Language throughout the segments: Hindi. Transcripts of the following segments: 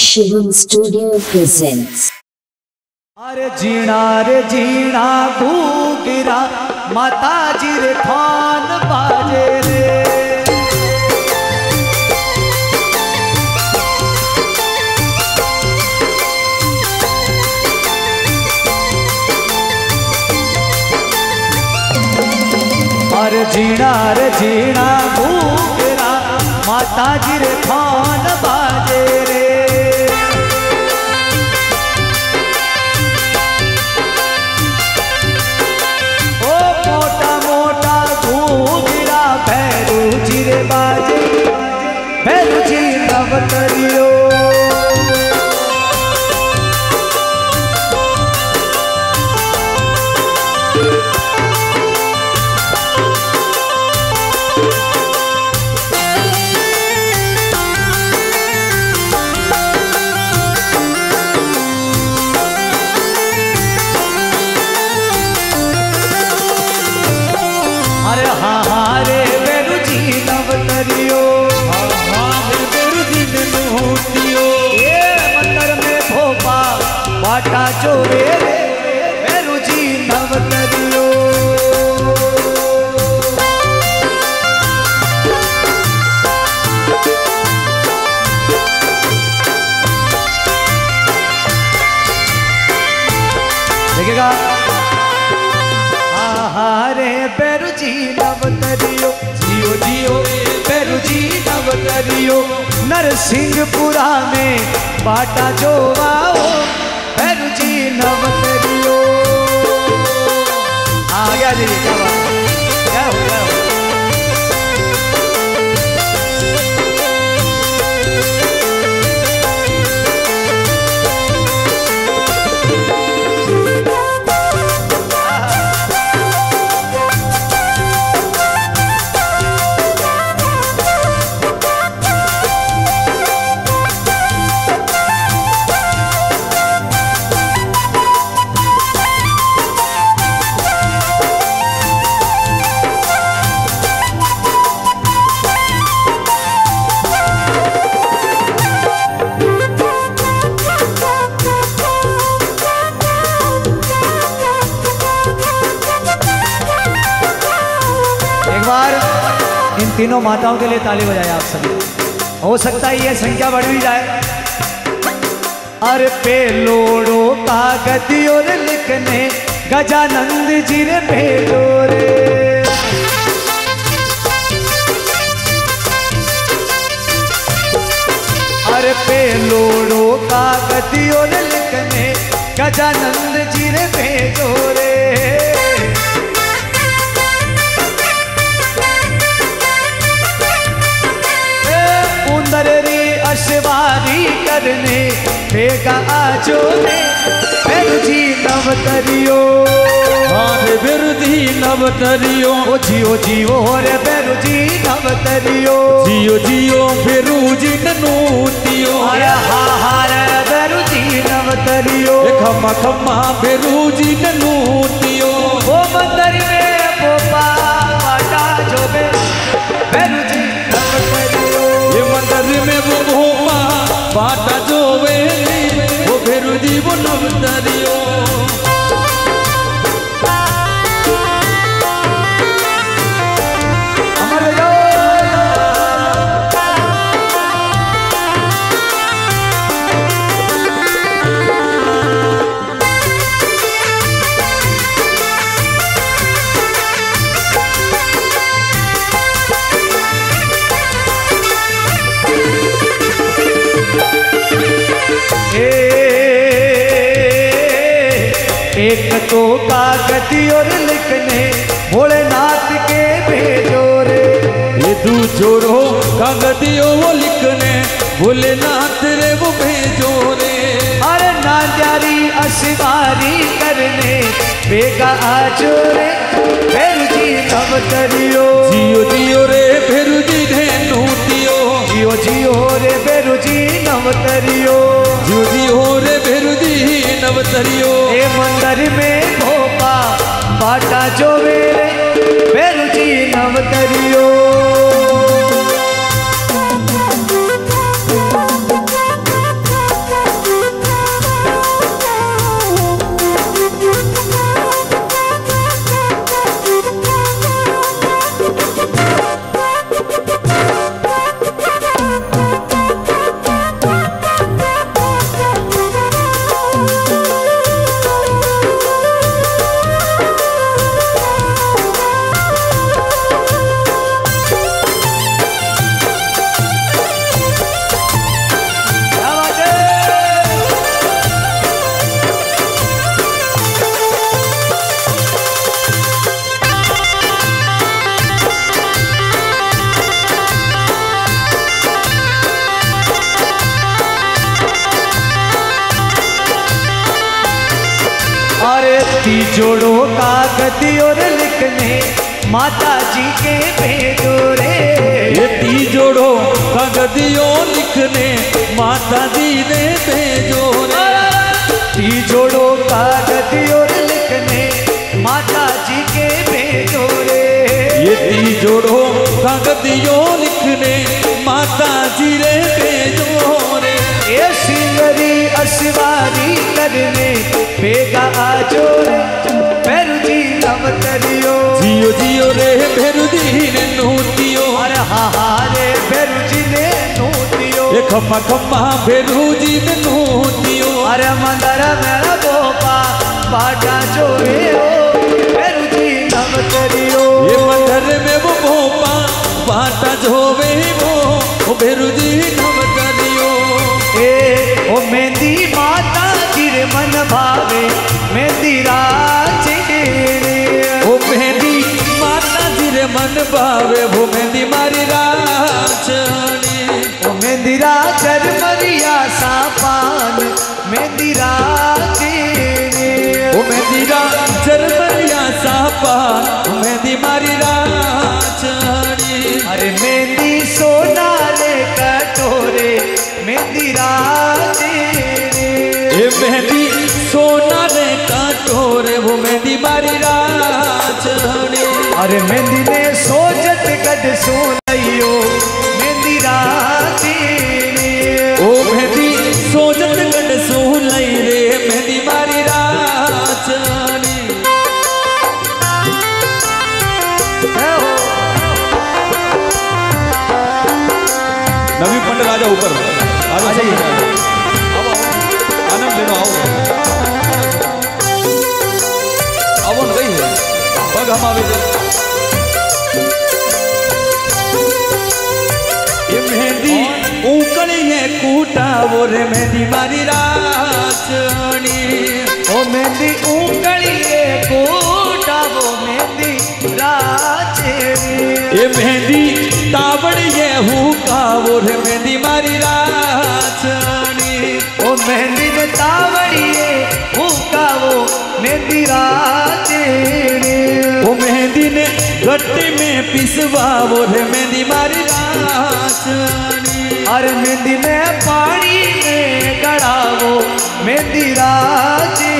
Shivam studio presents. रे जीना भूगिरा माता जी रे खान बाजे रे रे जीना भूगरा माता जी रे खान बाजे रे ओ मोटा मोटा भूगरा भैरू जी रे बाजे भैरू जी नवतरियो जो रे भैरू जी नवतरियो देखेगा आहा रे भैरू जी नवतरियो जियो जियो भैरू जी नवतरियो नरसिंहपुरा में बाटा जोवाओ भैरू जी नवतरियो आ गया जी क्या हो गया तीनों माताओं के लिए ताली बजाएं आप सभी। हो सकता है ये संख्या बढ़ भी जाए। अरे पे लोड़ो कागज और लिखने गजानंद जी रे भेजो रे अरे पे लोड़ो कागज और लिखने गजानंद जी रे भेजो रे अश्वारी करने बेगा आजो ने भैरू जी नवतरियो भैरू जी नवतरियो जियो जियो रे भैरू जी नवतरियो जियो जियो भैरू जी नूतियो अरे हा हा रे भैरू जी नवतरियो खम्मा खम्मा भैरू जी नूतियो वो मंदिर में पोपा बाटा जो भैरू जी नवतरियो ये मंदिर में वो बाटा जो वेली वो भैरू जी वो नवतरियो एक तो कागज और लिखने भोलेनाथ के भेजो रे ये दूजो रो कागज वो लिखने भोलेनाथ रे वो भेजो रे अरे नादारी अश्वारी करने बेगा आजो रे भैरू जी नवतरियो जियो जियो रे भैरू जी नूतियो जियो जियो रे भैरू जी नवतरियो जियो जियो रे भैरू जी नवतरियो ए मंदिर में भोपा बाटा जो रे भैरू जी नवतरियो जी जोड़ो कागज और लिखने माता जी के बेदोरे। बेटी जोड़ो कागज और लिखने माता जी ने बेदोरे। ती जोड़ो कागज और लिखने माता जी के बेदोरे। ये ती जोड़ो कागज और लिखने माता जी रे बेदोरे। ये सिंगरी असवारी करने बेगा आजो रे भैरू जी नव करियो। जियो जियो रे भैरू जी ने नूतियो। अरे हा हा रे भैरू जी ने नूतियो। ये खम्मा खम्मा भैरू जी ने नूतियो। अरे मंदर मेरा बोपा बाटा जो रे हो भैरू जी नव करियो। ये मंदर में वो बोपा बाटा जो वे वो भैरू जी नव करियो। ए ओ मेहंदी माता मन भावे मेहंदी राज वो मेहंदी माता जी रे मन भावे वो मेहंदी मारी राज वो मेहंदी राजर मरिया सा पान मेहंदी राज वो मेहंदी राजर मरिया सा पान मेहंदी मारी राज। अरे मेहंदी सोना रे कटोरे मेहंदी राज मेहंदी सोना रे काटोरे वो मेहंदी मारी राज। अरे मेहंदी ने सोजत गड सोनाइयो मेहंदी राज। ओ मेहंदी सोजत गड सोनाई रे मेहंदी मारी राज। नवी पंड राजा ऊपर आजा जाइए हम आवे ये मेहंदी उकड़ी है कूटा वो रे मेहंदी मारी राजनी। ओ मेहंदी उकड़ी है कूटा वो मेहंदी राजनी। ये मेहंदी तावड़ी है हुका वो रे मेहंदी मारी राजनी। ओ मेहंदी में तावड़ी है हुका वो मेहंदी राजनी। वो मेहंदी ने गट्टे में पिसवा वो रे मेहंदी मारी राजनी। अरे मेहंदी में पानी में गड़ा वो मेहंदी राजनी।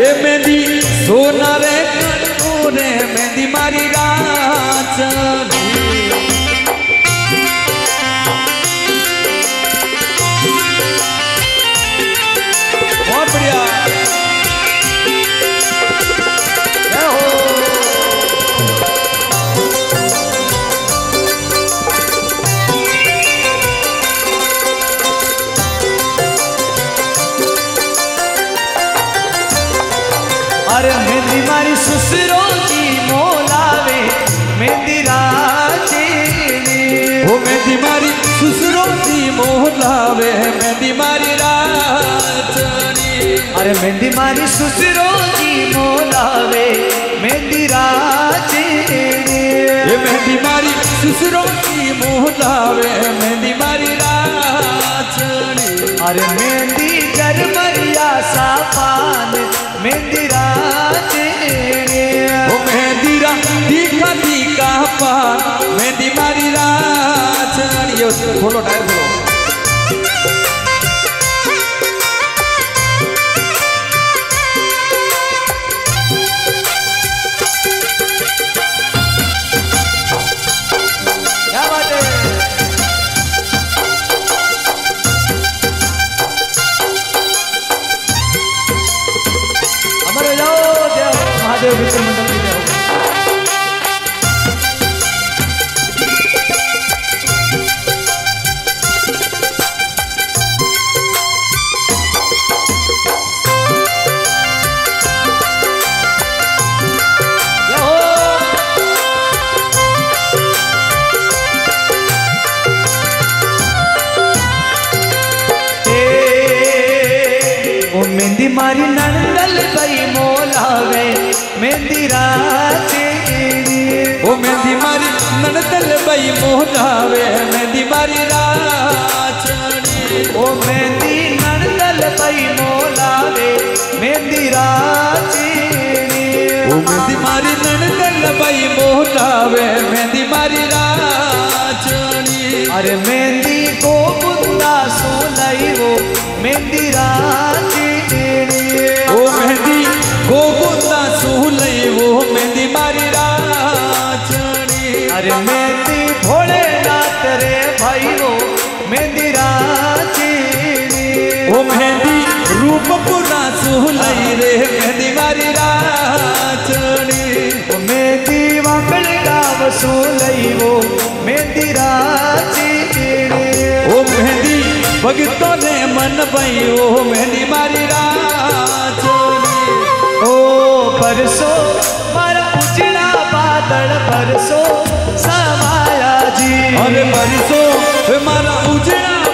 ये मेहंदी सोना रे कटो रे मेहंदी मारी राजनी। बहुत बढ़िया मारी ससुरो जी मोलावे मेहंदी राजनी। वो मेहंदी मारी ससुरो जी मोलावे मेहंदी मारी राजनी। अरे मेहंदी मारी ससुरो जी मोलावे मेहंदी राजनी। ये मेहंदी मारी ससुरो जी मोलावे मेहंदी मारी राजनी। अरे मेहंदी जरमरिया सा पान मेहंदी राजनी। ओ मेहंदी रा दीखा दीखा पा मेहंदी मारी राजनी। यो खोलो टायर खोलो। मारी नंदल भाई मोलावे मेहंदी राजनी। वो मेहंदी मारी नंदल भाई मोलावे मेहंदी मारी राजनी। वो मेहंदी नंदल भाई मोलावे मेहंदी राज। लबाई मोटावे मेहंदी मारी राजनी। अरे मेहंदी को बुंदा सोलाई वो मेहंदी राजनी, वो मेहंदी को बुंदा सोलाई वो मेहंदी मारी राजनी। अरे मेहंदी भोले नाथ रे भाई वो मेहंदी राजनी, वो मेहंदी रूप पुना सोलाई रे मेहंदी मारी राजनी। मेहंदी वाकड़ गाव सोलई वो मेहंदी राजनी, ओ मेहंदी भगतों ने मन भई वो मेहंदी मारी राजनी। ओ परसो मारा उजड़ा बादल परसो समाया जी, अरे परसो मारा उजड़ा